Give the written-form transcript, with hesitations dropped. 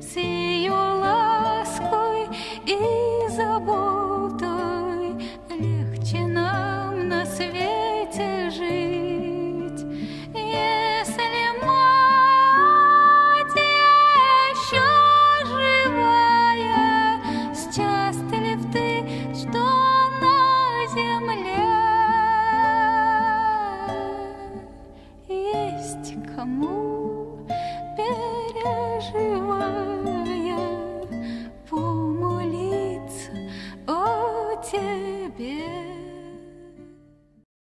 с ее лаской и заботой.